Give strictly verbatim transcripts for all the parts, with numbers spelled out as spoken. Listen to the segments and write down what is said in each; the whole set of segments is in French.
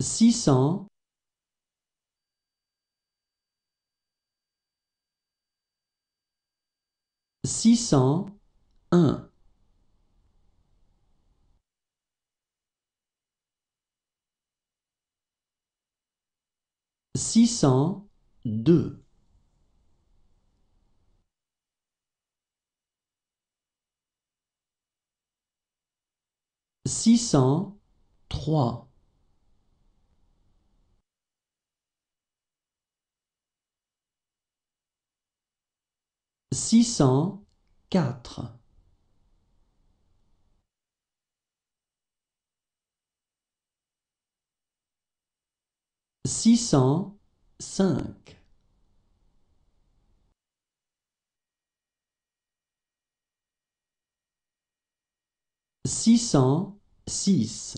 six cents, six cent un, six cent deux, six cent trois, six cent quatre, six cent cinq, six cent six,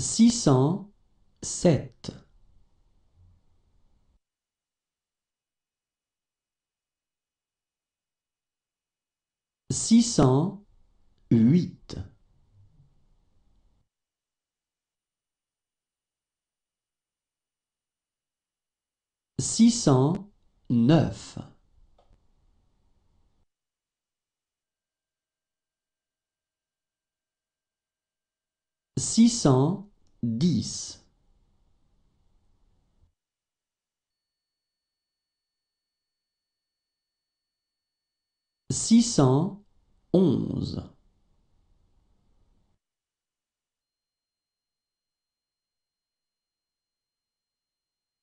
six cent sept, six cent huit, six cent neuf, six cent dix, six cent onze,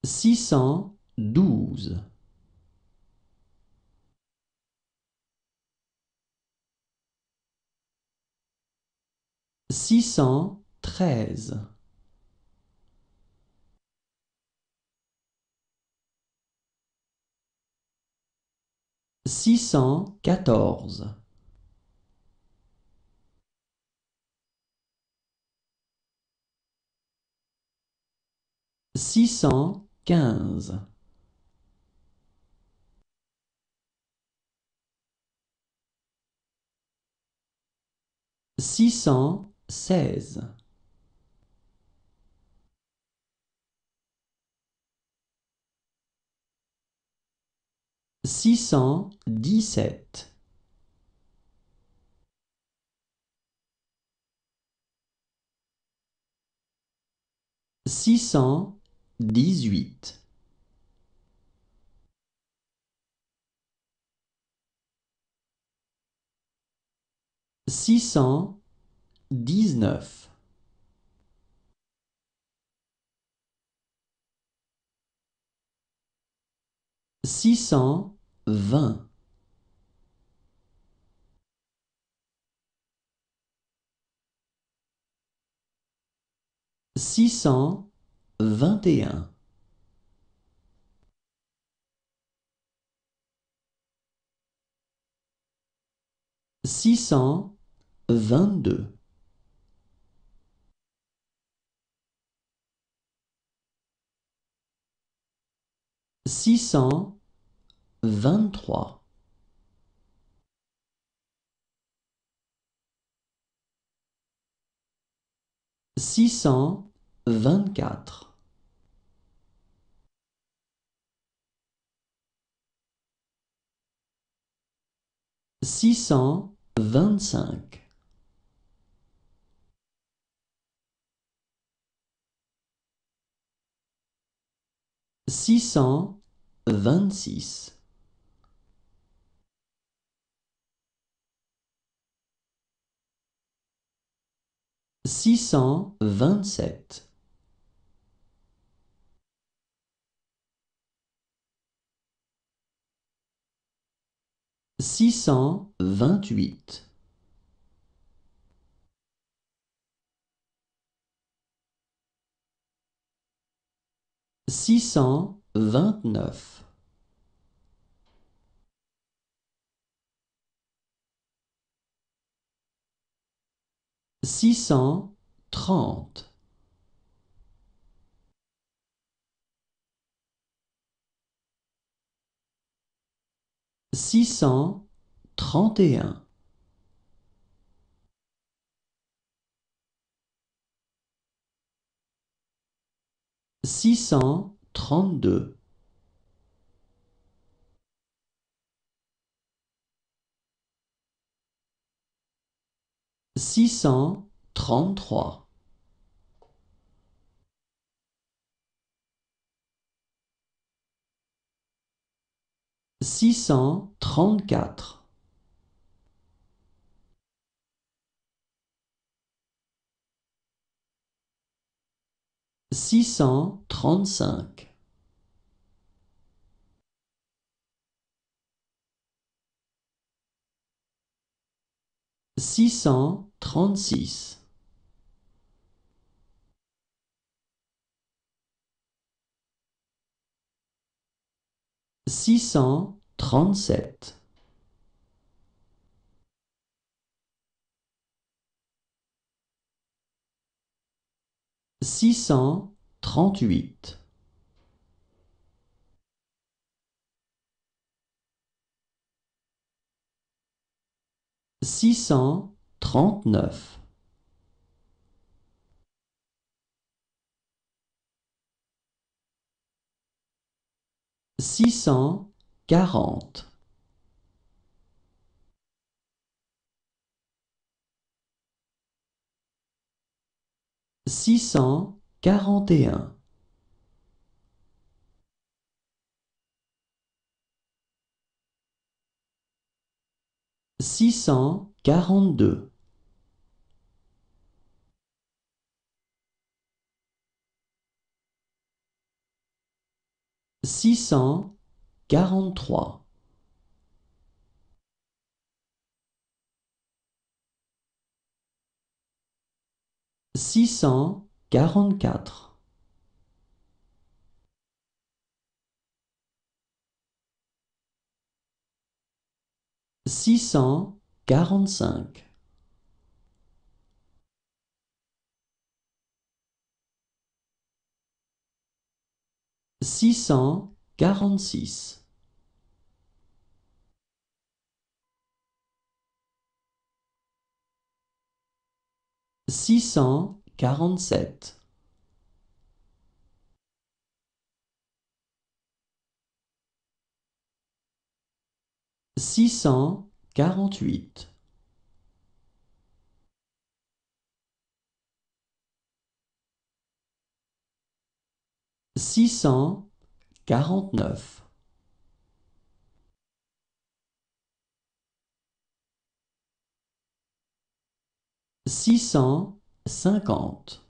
six cent douze, six cent treize, six cent quatorze, six cent quinze, six cent seize, six cent dix-sept, six cent dix-huit, six cent dix-neuf, six cent vingt, six cent vingt et un, six cent vingt-deux, six cent vingt-trois, six cent vingt-quatre, six cent vingt-cinq, six cent vingt-six, six cent vingt-sept, six cent vingt-huit, six cent vingt-neuf, six cent trente, six cent trente et un, six cent trente-deux, six cent trente-trois, six cent trente-quatre, six cent trente-cinq, six cent trente-six, six cent trente-sept, six cent trente-huit, six cent trente-neuf, six cent quarante, six cent quarante et un, six cent quarante-deux, six cent quarante-trois, six cent quarante-quatre, six cent quarante-cinq, six cent quarante-six, six cent quarante-sept, six cent quarante-huit, six cent quarante-neuf, six cent cinquante,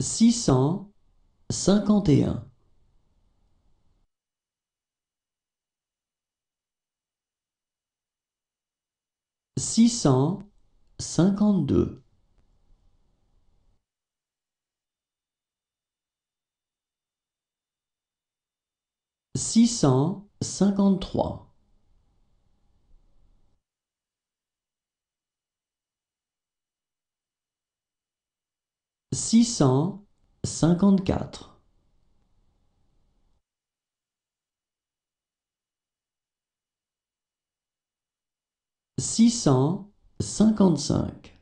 six cent cinquante et un, six cent cinquante-deux, six cent cinquante-trois, six cent cinquante-quatre, six cent cinquante-cinq,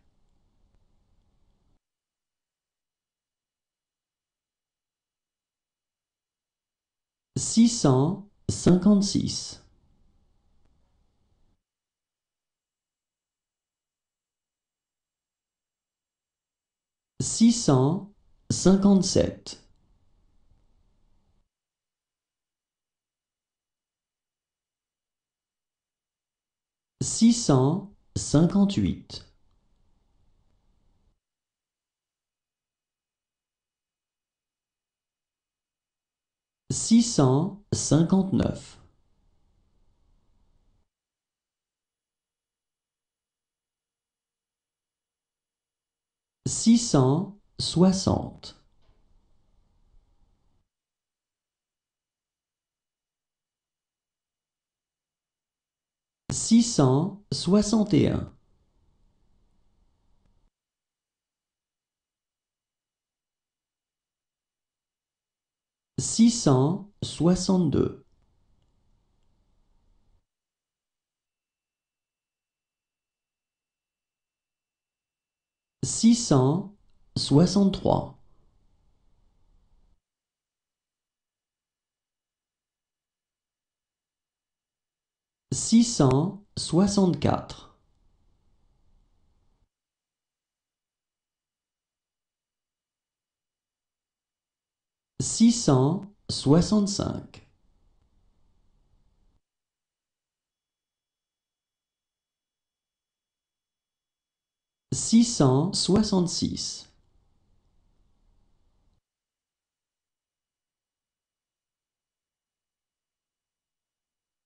six cent cinquante-six, six cent cinquante-sept, six cent cinquante-huit, six cent cinquante-neuf, six cent soixante, six cent soixante et un, six cent soixante-deux. Six cent soixante-trois. Six cent soixante-quatre. Six cent soixante-cinq. Six cent soixante-six.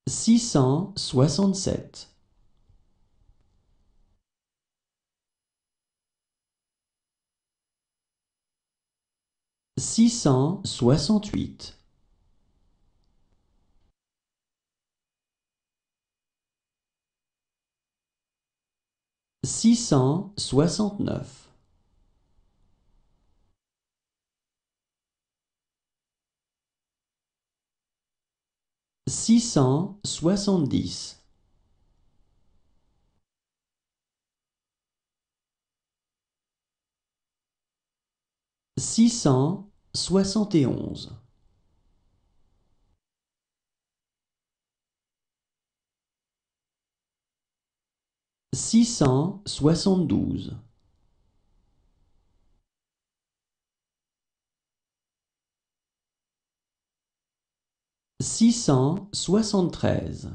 Six cent soixante-sept. Six cent soixante-huit. Six cent soixante-neuf. Six cent soixante-dix. Six cent soixante et onze. Six cent soixante-douze. Six cent soixante-treize.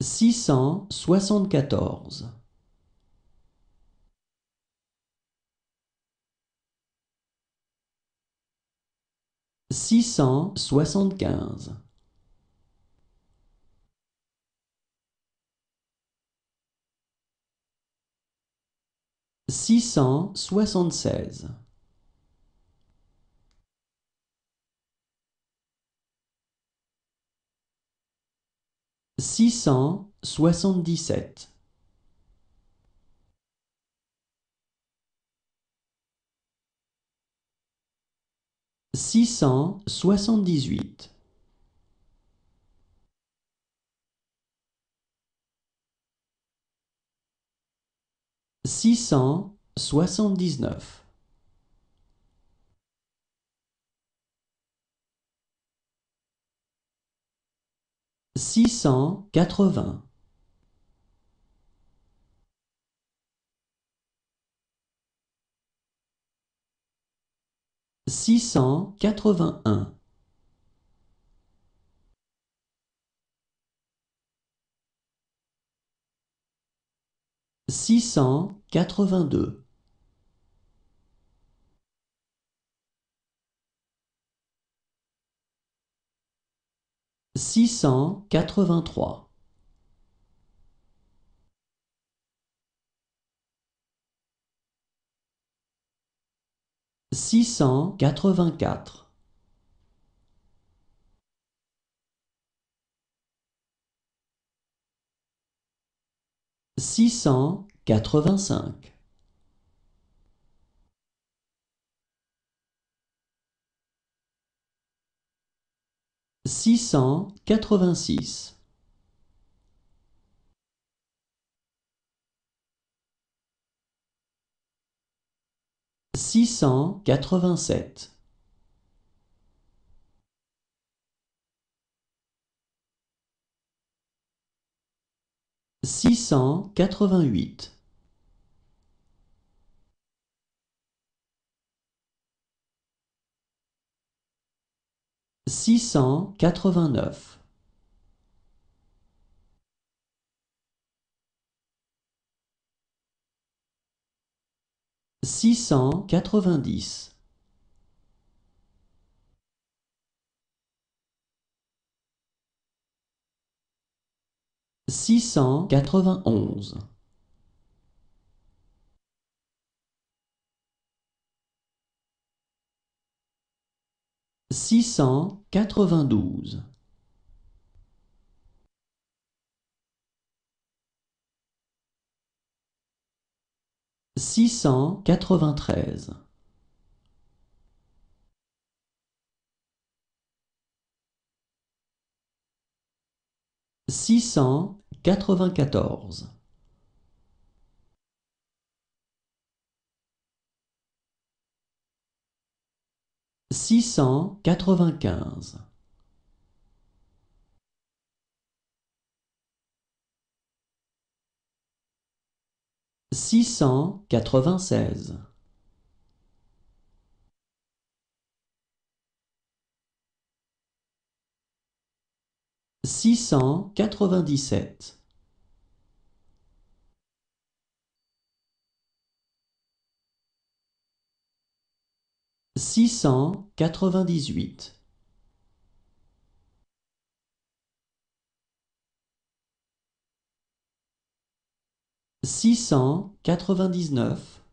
Six cent soixante-quatorze. Six cent soixante-quinze. Six cent soixante-seize. Six cent soixante-dix-sept. Six cent soixante-dix-huit. Six cent soixante-dix-neuf. Six cent quatre-vingts. Six cent quatre-vingt-un. Six cent quatre-vingt-deux. Six cent quatre-vingt-trois. Six cent quatre-vingt-quatre. Six cent quatre-vingt-cinq. Six cent quatre-vingt-six. Six cent quatre-vingt-sept. Six cent quatre-vingt-huit. Six cent quatre-vingt-neuf. Six cent quatre-vingt-dix. Six cent quatre-vingt-onze. Six cent quatre-vingt-douze. six cent quatre-vingt-treize. six cent quatre-vingt-quatorze. six cent quatre-vingt-quinze. six cent quatre-vingt-seize. six cent quatre-vingt-dix-sept. six cent quatre-vingt-dix-huit. six cent quatre-vingt-dix-neuf.